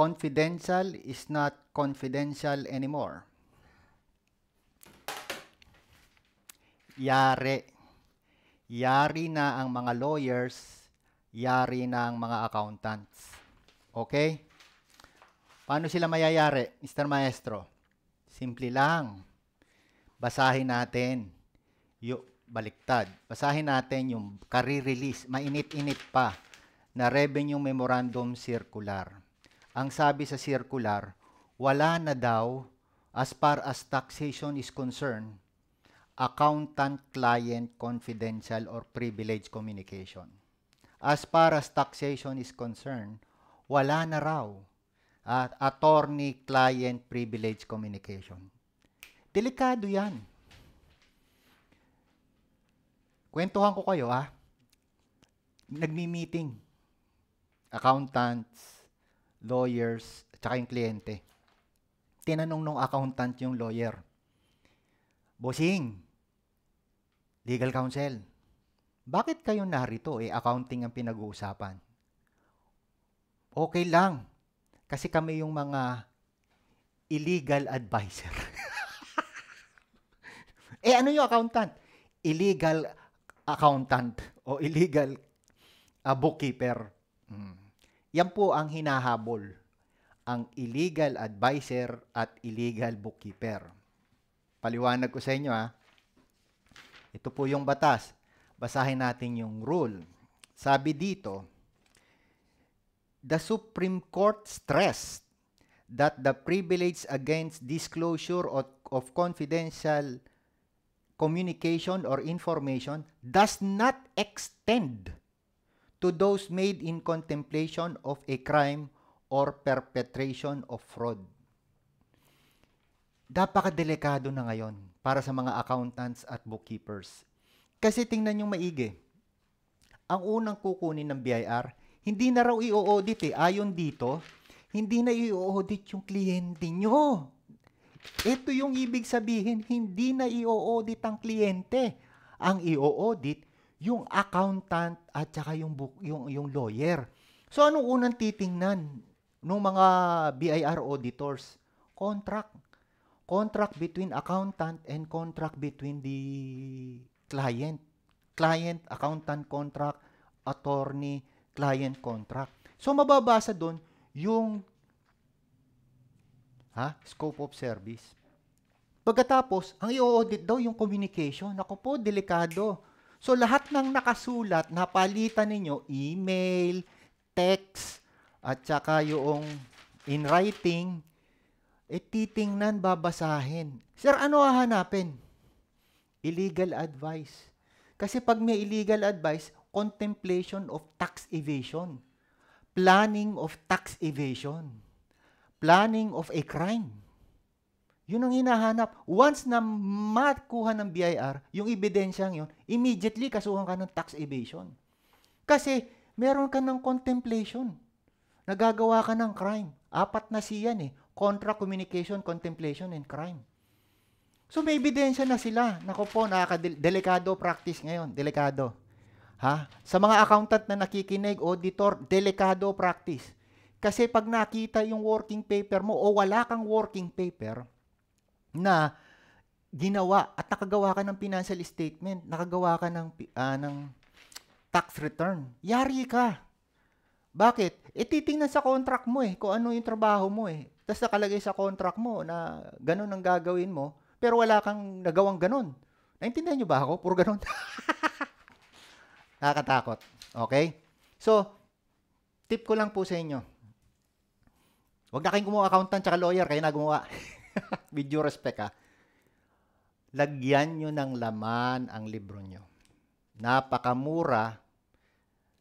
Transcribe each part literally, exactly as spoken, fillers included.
confidential is not confidential anymore. Yari. Yari na ang mga lawyers, yari na ang mga accountants. Okay? Paano sila mayayari, Mister Maestro? Simple lang. Basahin natin. Yung baliktad. Basahin natin yung kare-release, mainit-init pa, na revenue memorandum circular. Ang sabi sa circular, wala na daw, as far as taxation is concerned, accountant-client confidential or privileged communication. As far as taxation is concerned, wala na raw at attorney-client privileged communication. Delikado yan. Kwentuhan ko kayo, ha? Nagmi-meeting. Accountants, lawyers, tsaka yung kliyente. Tinanong nung accountant yung lawyer, "Bossing, legal counsel, bakit kayo narito? Eh, accounting ang pinag-uusapan." "Okay lang, kasi kami yung mga illegal advisor." Eh, ano yung accountant? Illegal accountant o illegal uh, bookkeeper. Hmm. Yan po ang hinahabol, ang illegal advisor at illegal bookkeeper. Paliwanag ko sa inyo, ha. Ito po yung batas. Basahin natin yung rule. Sabi dito, the Supreme Court stressed that the privilege against disclosure of, of confidential communication or information does not extend to those made in contemplation of a crime or perpetration of fraud. Napakadelikado na ngayon para sa mga accountants at bookkeepers. Kasi tingnan yung maigi. Ang unang kukunin ng B I R, hindi na raw i-audit eh. Ayon dito, hindi na i-audit yung kliyente nyo. Ito yung ibig sabihin, hindi na i-audit ang kliyente. Ang i-audit, yung accountant at saka yung, book, yung, yung lawyer. So, anong unang titingnan ng mga B I R auditors? Contract. Contract between accountant and contract between the client. Client, accountant contract, attorney, client contract. So, mababasa doon yung ha, scope of service. Pagkatapos, ang i-audit daw yung communication. Ako po, delikado. So, lahat ng nakasulat, napalitan ninyo, email, text, at saka yung in writing, eh, titingnan, babasahin. Sir, ano hahanapin? Illegal advice. Kasi pag may illegal advice, contemplation of tax evasion, planning of tax evasion, planning of a crime. Yun ang hinahanap. Once na makuha ng B I R, yung ebidensyang yun, immediately kasuhan ka ng tax evasion. Kasi meron ka ng contemplation. Nagagawa ka ng crime. Apat na siya yan eh. Contract, communication, contemplation, and crime. So may ebidensya na sila. Naku po, nakakadelikado practice ngayon. Delikado. Ha? Sa mga accountant na nakikinig, auditor, delikado practice. Kasi pag nakita yung working paper mo o wala kang working paper, na ginawa at nakagawa ka ng financial statement, nakagawa ka ng, uh, ng tax return, yari ka. Bakit? E titingnan sa contract mo eh, kung ano yung trabaho mo eh. Tapos nakalagay sa contract mo na ganun ang gagawin mo, pero wala kang nagawang ganun. Naintindihan nyo ba ako? Puro ganun. Nakakatakot. Okay? So, tip ko lang po sa inyo. Huwag na kayong gumawa accountant tsaka lawyer, kayo na gumawa. With due respect, ha. Lagyan nyo ng laman ang libro nyo. Napakamura,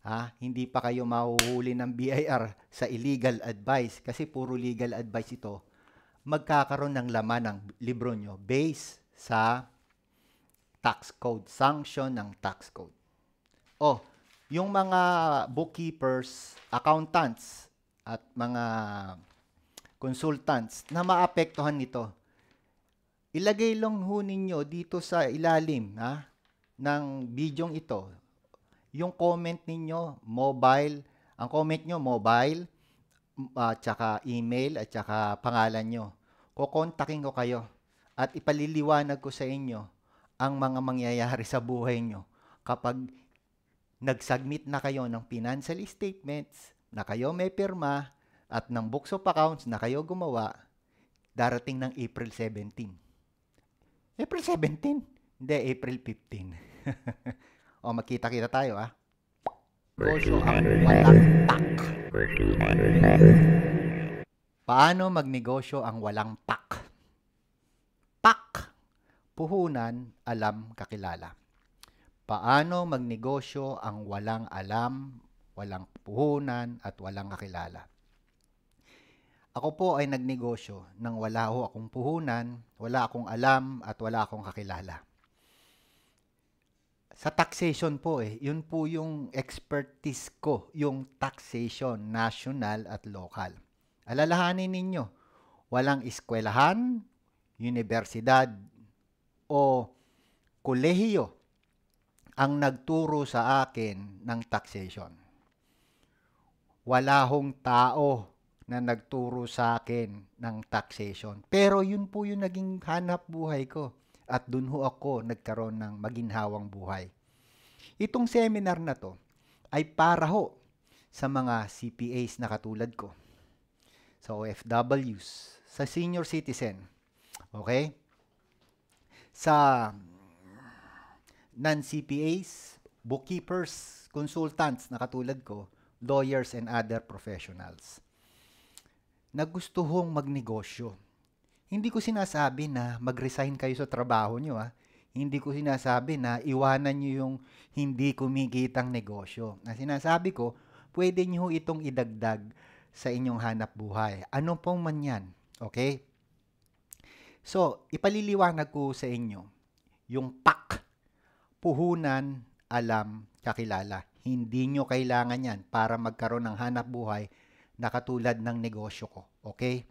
ha? Hindi pa kayo mahuhuli ng B I R sa illegal advice kasi puro legal advice ito. Magkakaroon ng laman ang libro nyo based sa tax code, sanction ng tax code. O, yung mga bookkeepers, accountants, at mga consultants na maapektuhan nito, ilagay lang ho ninyo dito sa ilalim, ha, ng bidyong ito, yung comment ninyo, mobile, ang comment nyo, mobile, at saka email at saka pangalan nyo. Kukontakin ko kayo at ipaliliwanag ko sa inyo ang mga mangyayari sa buhay nyo kapag nag-submit na kayo ng financial statements, na kayo may pirma, at ng books of accounts na kayo gumawa, darating ng April seventeenth. April seventeenth? Hindi, April fifteenth. O, magkita-kita tayo, ah. Puso ang walang P A K. Paano magnegosyo ang walang P A K? P A K. Puhunan, alam, kakilala. Paano magnegosyo ang walang alam, walang puhunan, at walang kakilala? Ako po ay nagnegosyo nang wala ho akong puhunan, wala akong alam, at wala akong kakilala. Sa taxation po eh, yun po yung expertise ko, yung taxation, national at local. Alalahanin ninyo, walang eskwelahan, universidad, o kolehiyo ang nagturo sa akin ng taxation. Wala hong tao na nagturo sa akin ng taxation. Pero yun po yung naging hanap buhay ko. At dun ho ako nagkaroon ng maginhawang buhay. Itong seminar na to ay para ho sa mga C P As na katulad ko, sa O F Ws, sa senior citizen, okay? Sa non-C P As, bookkeepers, consultants na katulad ko, lawyers and other professionals. Nagusto hong magnegosyo. Hindi ko sinasabi na mag-resign kayo sa trabaho nyo. Ah. Hindi ko sinasabi na iwanan nyo yung hindi kumikitang negosyo. Na sinasabi ko, pwede nyo itong idagdag sa inyong hanap buhay. Ano pong man yan? Okay? So, ipaliliwanag ko sa inyo yung P A K. Puhunan, alam, kakilala. Hindi nyo kailangan yan para magkaroon ng hanap buhay na katulad ng negosyo ko. Okay?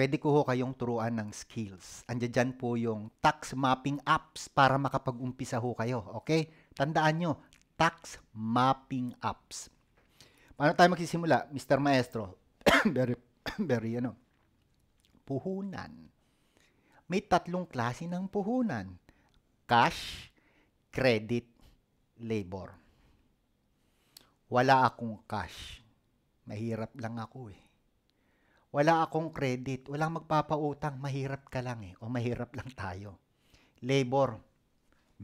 Pwede ko ho kayong turuan ng skills. Andiyan dyan po yung tax mapping apps para makapag-umpisa ho kayo. Okay? Tandaan nyo, tax mapping apps. Paano tayo magsisimula, Mister Maestro? very, very, ano, puhunan. May tatlong klase ng puhunan. Cash, credit, labor. Wala akong cash. Mahirap lang ako eh. Wala akong credit, walang magpapautang, mahirap ka lang eh, o mahirap lang tayo. Labor,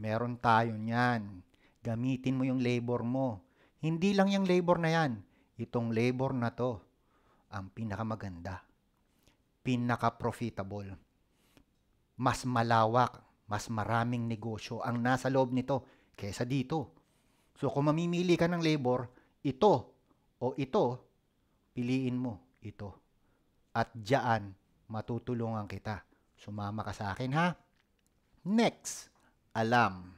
meron tayo niyan. Gamitin mo yung labor mo. Hindi lang yung labor na yan. Itong labor na to, ang pinakamaganda, pinaka-profitable. Mas malawak, mas maraming negosyo ang nasa loob nito kesa dito. So kung mamimili ka ng labor, ito o ito, piliin mo ito. At diyan, matutulungan kita. Sumama ka sa akin, ha? Next, alam.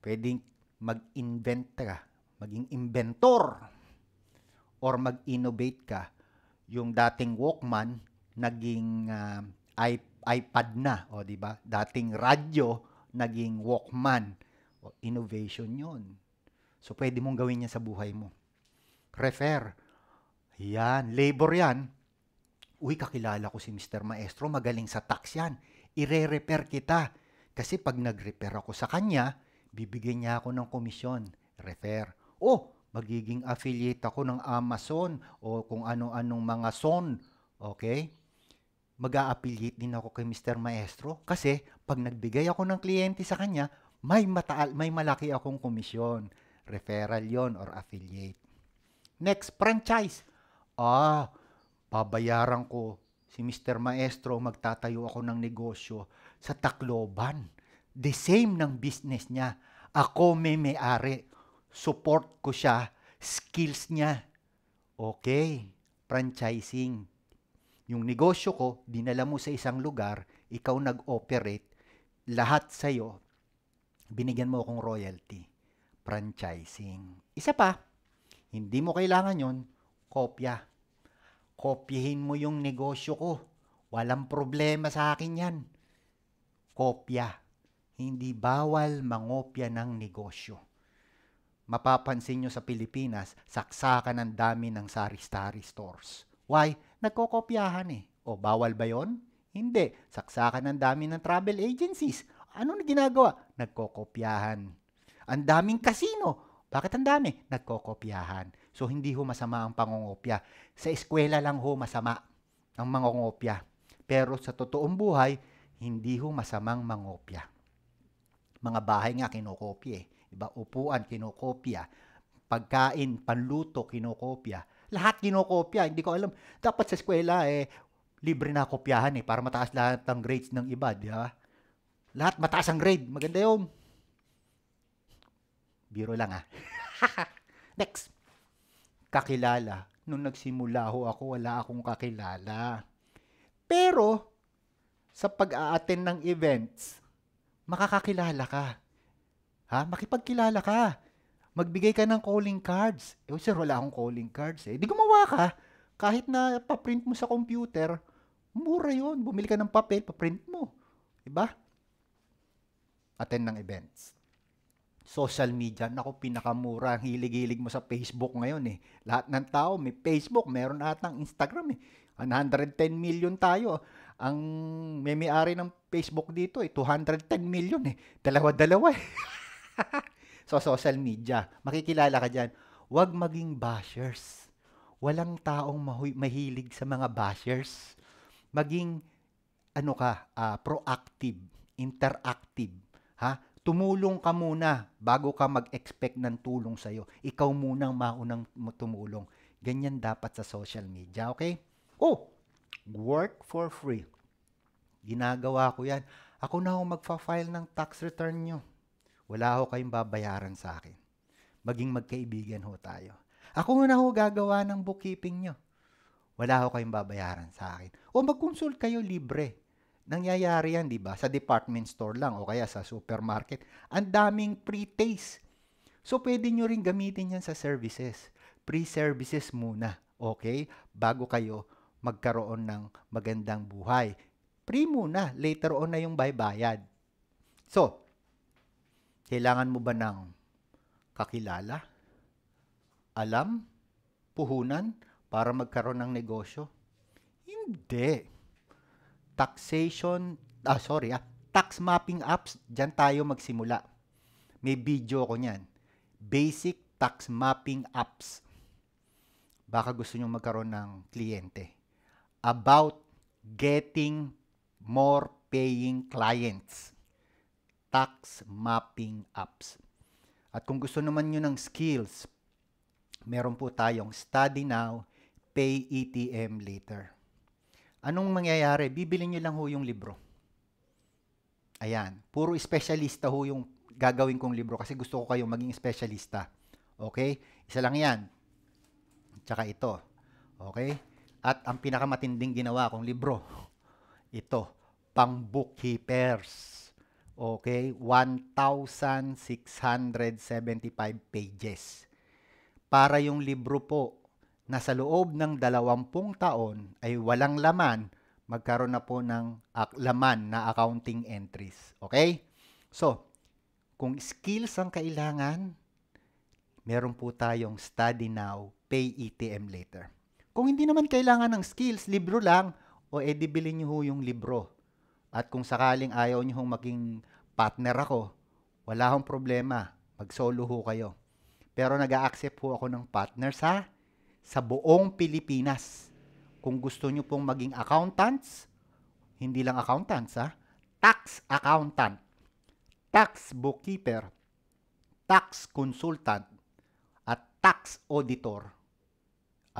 Pwedeng mag-invent ka, maging inventor, or mag-innovate ka. Yung dating Walkman, naging uh, iPad na, o di ba? Dating radyo, naging Walkman. O, innovation yun. So, pwede mong gawin yan sa buhay mo. Refer. Yan, labor yan. Uy, kakilala ko si Mister Maestro, magaling sa tax yan. Ire-repair kita. Kasi pag nag-repair ako sa kanya, bibigyan niya ako ng komisyon. Refer. Oh, magiging affiliate ako ng Amazon o kung ano-anong mga son. Okay? Mag-a-affiliate din ako kay Mister Maestro kasi pag nagbigay ako ng kliyente sa kanya, may, mataal, may malaki akong komisyon. Referral yon or affiliate. Next, franchise. Ah, babayaran ko si Mister Maestro, magtatayo ako ng negosyo sa Tacloban. The same ng business niya. Ako may may-ari. Support ko siya. Skills niya. Okay. Franchising. Yung negosyo ko, dinala mo sa isang lugar, ikaw nag-operate, lahat sa'yo, binigyan mo akong royalty. Franchising. Isa pa, hindi mo kailangan yun, kopya. Kopyahin mo yung negosyo ko. Walang problema sa akin yan. Kopya. Hindi bawal mangopya ng negosyo. mapapansin nyo sa Pilipinas, saksakan ang dami ng sari-sari stores. Why? Nagkokopyahan eh. O, bawal ba yon? Hindi. Saksakan ang dami ng travel agencies. Ano na ginagawa? Nagkokopyahan. Ang daming casino. Bakit ang dami? Nagkokopyahan. So, hindi ho masama ang pangungopya. Sa eskwela lang ho masama ang mangungopya. Pero sa totoong buhay, hindi ho masamang mangopya. Mga bahay nga kinokopya eh. Iba, upuan kinokopya. Pagkain, panluto kinokopya. Lahat kinokopya. Hindi ko alam. Dapat sa eskwela eh, libre na kopyahan eh para mataas lahat ng grades ng iba. Di ba? Lahat mataas ang grade. Maganda yun. Biro lang ah. Next. Kakilala. Nung nagsimula ho ako, wala akong kakilala. Pero, sa pag-a-attend ng events, makakakilala ka. Ha? Makipagkilala ka. Magbigay ka ng calling cards. Eh, sir, wala akong calling cards eh. Di gumawa ka. Kahit na paprint mo sa computer, mura yun. Bumili ka ng papel, paprint mo. Diba? Attend ng events. Social media, naku, pinakamura. Hilig-hilig mo sa Facebook ngayon eh. Lahat ng tao may Facebook, meron atang Instagram eh. one hundred ten million tayo. Ang may-may-ari ng Facebook dito eh, two hundred ten million eh. Dalawa-dalawa eh. So, social media, makikilala ka dyan. Huwag maging bashers. Walang taong mahilig sa mga bashers. Maging, ano ka, uh, proactive, interactive. Ha? Tumulong ka muna bago ka mag-expect ng tulong sa'yo. Ikaw munang maunang tumulong. Ganyan dapat sa social media, okay? Oh, work for free. Ginagawa ko yan. Ako na ako magpa-file ng tax return nyo. Wala ako kayong babayaran sa akin. Maging magkaibigan ho tayo. Ako na ho gagawa ng bookkeeping nyo. Wala ako kayong babayaran sa akin. O mag-consult kayo libre. Nangyayari yan, di ba? Sa department store lang o kaya sa supermarket. Ang daming pre-taste. So, pwede nyo rin gamitin yan sa services. Pre-services muna, okay? Bago kayo magkaroon ng magandang buhay. Pre muna, later on na yung baybayad. So, kailangan mo ba ng kakilala, alam, puhunan para magkaroon ng negosyo? Hindi. Taxation, ah sorry ah, tax mapping apps, dyan tayo magsimula. May video ko niyan. Basic tax mapping apps. Baka gusto nyo magkaroon ng kliyente. About getting more paying clients. Tax mapping apps. At kung gusto naman nyo ng skills, meron po tayong study now, pay E T M later. Anong mangyayari? Bibili nyo lang ho yung libro. Ayan. Puro espesyalista ho yung gagawin kong libro kasi gusto ko kayong maging espesyalista. Okay? Isa lang yan. Tsaka ito. Okay? At ang pinakamatinding ginawa kong libro, ito, pang bookkeepers. Okay? one thousand six hundred seventy-five pages. Para yung libro po, na sa loob ng dalawampung taon ay walang laman, magkaroon na po ng laman na accounting entries. Okay? So, kung skills ang kailangan, meron po tayong study now, pay E T M later. Kung hindi naman kailangan ng skills, libro lang, o edi bilhin nyo ho yung libro. At kung sakaling ayaw nyo hong maging partner ako, wala hong problema, mag-solo ho kayo. Pero nag-a-accept ho ako ng partner sa sa buong Pilipinas. Kung gusto nyo pong maging accountants, hindi lang accountants, ha? Tax accountant, tax bookkeeper, tax consultant, at tax auditor.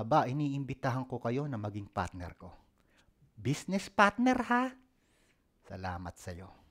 Aba, iniimbitahan ko kayo na maging partner ko. Business partner, ha? Salamat sa'yo.